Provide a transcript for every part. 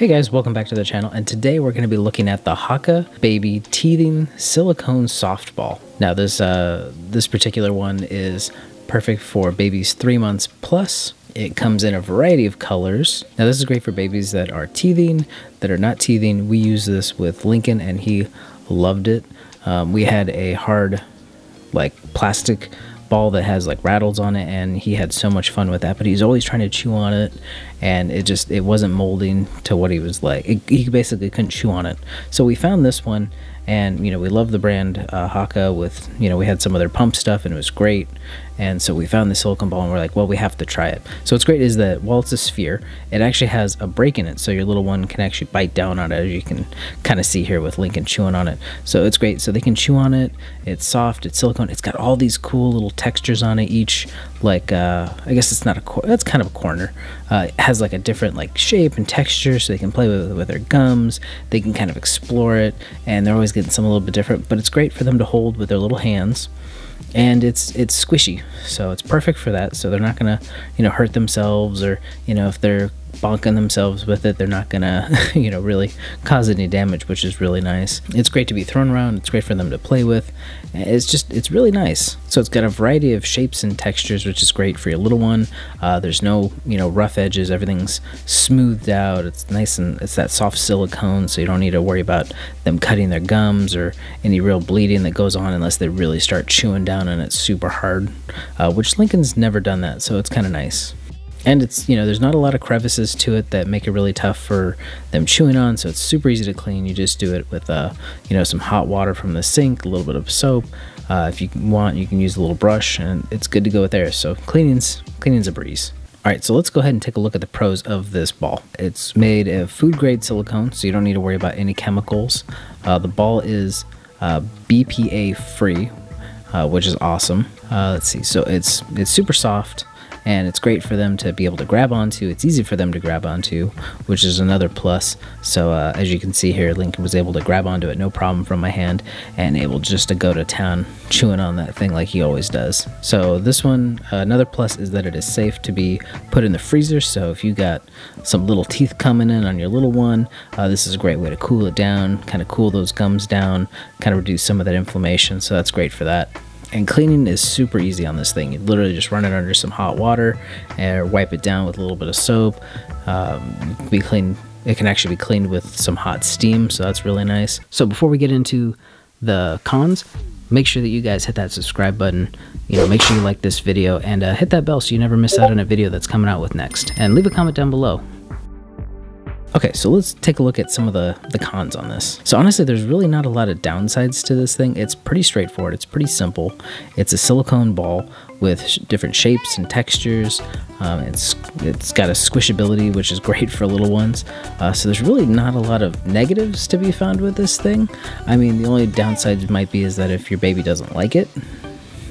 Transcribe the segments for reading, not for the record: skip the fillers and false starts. Hey guys, welcome back to the channel, and today we're going to be looking at the Haakaa Baby Teething Silicone Softball. Now this particular one is perfect for babies 3 months plus. It comes in a variety of colors. Now this is great for babies that are teething, that are not teething. We use this with Lincoln and he loved it. We had a hard like plastic ball that has like rattles on it, and he had so much fun with that, but he's always trying to chew on it, and it wasn't molding to what he was like. He basically couldn't chew on it. So we found this one, and you know, we love the brand Haakaa. With, you know, we had some other pump stuff and it was great, and so we found the silicone ball and we're like, well, we have to try it. So what's great is that while it's a sphere, it actually has a break in it, so your little one can actually bite down on it, as you can kind of see here with Lincoln chewing on it. So it's great, so they can chew on it. It's soft, it's silicone, it's got all these cool little textures on it, each like I guess it's not a corner, that's kind of a corner. It has like a different like shape and texture, so they can play with their gums, they can kind of explore it, and they're always getting some a little bit different, but it's great for them to hold with their little hands. And it's squishy, so it's perfect for that, so they're not gonna, you know, hurt themselves, or you know, if they're bonking themselves with it, they're not gonna, you know, really cause any damage, which is really nice. It's great to be thrown around, it's great for them to play with, it's really nice. So it's got a variety of shapes and textures, which is great for your little one. There's no, you know, rough edges, everything's smoothed out, it's nice, and it's that soft silicone, so you don't need to worry about them cutting their gums or any real bleeding that goes on unless they really start chewing down and it's super hard, which Lincoln's never done that, so it's kind of nice. And it's, you know, there's not a lot of crevices to it that make it really tough for them chewing on, so it's super easy to clean. You just do it with, you know, some hot water from the sink, a little bit of soap. If you want, you can use a little brush, and it's good to go with there. So cleaning's a breeze. All right, so let's go ahead and take a look at the pros of this ball. It's made of food-grade silicone, so you don't need to worry about any chemicals. The ball is BPA-free, which is awesome. Let's see, so it's super soft, and it's great for them to be able to grab onto. It's easy for them to grab onto, which is another plus. So as you can see here, Lincoln was able to grab onto it no problem from my hand, and able just to go to town chewing on that thing like he always does. So this one, another plus is that it is safe to be put in the freezer, so if you got some little teeth coming in on your little one, this is a great way to cool it down, kind of cool those gums down, kind of reduce some of that inflammation, so that's great for that. And cleaning is super easy on this thing. You literally just run it under some hot water and wipe it down with a little bit of soap. It can actually be cleaned with some hot steam, so that's really nice. So before we get into the cons, make sure that you guys hit that subscribe button. You know, make sure you like this video, and hit that bell so you never miss out on a video that's coming out with next. And leave a comment down below. Okay, so let's take a look at some of the cons on this. So honestly, there's really not a lot of downsides to this thing. It's pretty straightforward, it's pretty simple. It's a silicone ball with different shapes and textures. It's got a squishability, which is great for little ones. So there's really not a lot of negatives to be found with this thing. I mean, the only downside might be is that if your baby doesn't like it,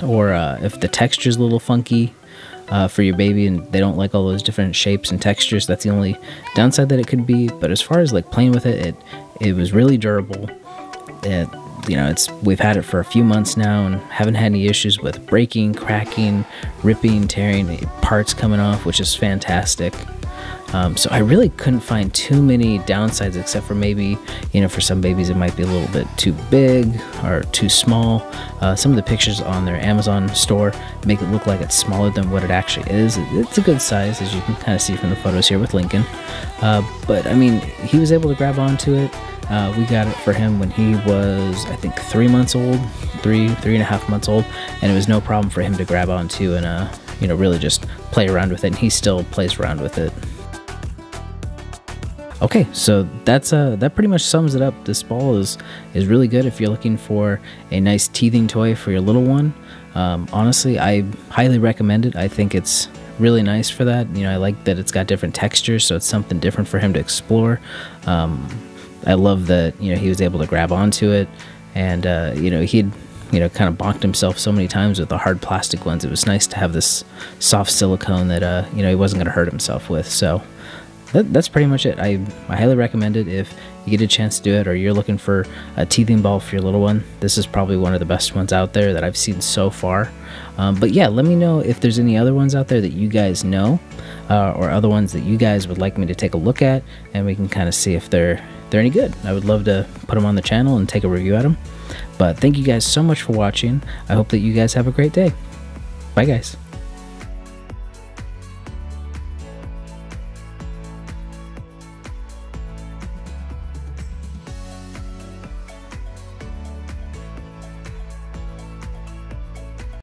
or if the texture's a little funky, for your baby, and they don't like all those different shapes and textures. That's the only downside that it could be. But as far as like playing with it, it was really durable. You know, we've had it for a few months now and haven't had any issues with breaking, cracking, ripping, tearing, parts coming off, which is fantastic. So I really couldn't find too many downsides, except for maybe, you know, for some babies it might be a little bit too big or too small. Some of the pictures on their Amazon store make it look like it's smaller than what it actually is. It's a good size, as you can kind of see from the photos here with Lincoln. But I mean, he was able to grab onto it. We got it for him when he was, I think, 3 months old, three and a half months old, and it was no problem for him to grab onto and, you know, really just play around with it, and he still plays around with it. Okay, so that pretty much sums it up. This ball is really good if you're looking for a nice teething toy for your little one. Honestly, I highly recommend it. I think it's really nice for that. You know, I like that it's got different textures, so it's something different for him to explore. I love that, you know, he was able to grab onto it, and you know, he'd, you know, kind of bonked himself so many times with the hard plastic ones. It was nice to have this soft silicone that you know, he wasn't gonna hurt himself with. So that's pretty much it. I highly recommend it if you get a chance to do it, or you're looking for a teething ball for your little one. This is probably one of the best ones out there that I've seen so far. But yeah, let me know if there's any other ones out there that you guys know. or other ones that you guys would like me to take a look at, and we can kind of see if they're any good. I would love to put them on the channel and take a review at them. But thank you guys so much for watching. I hope that you guys have a great day. Bye guys.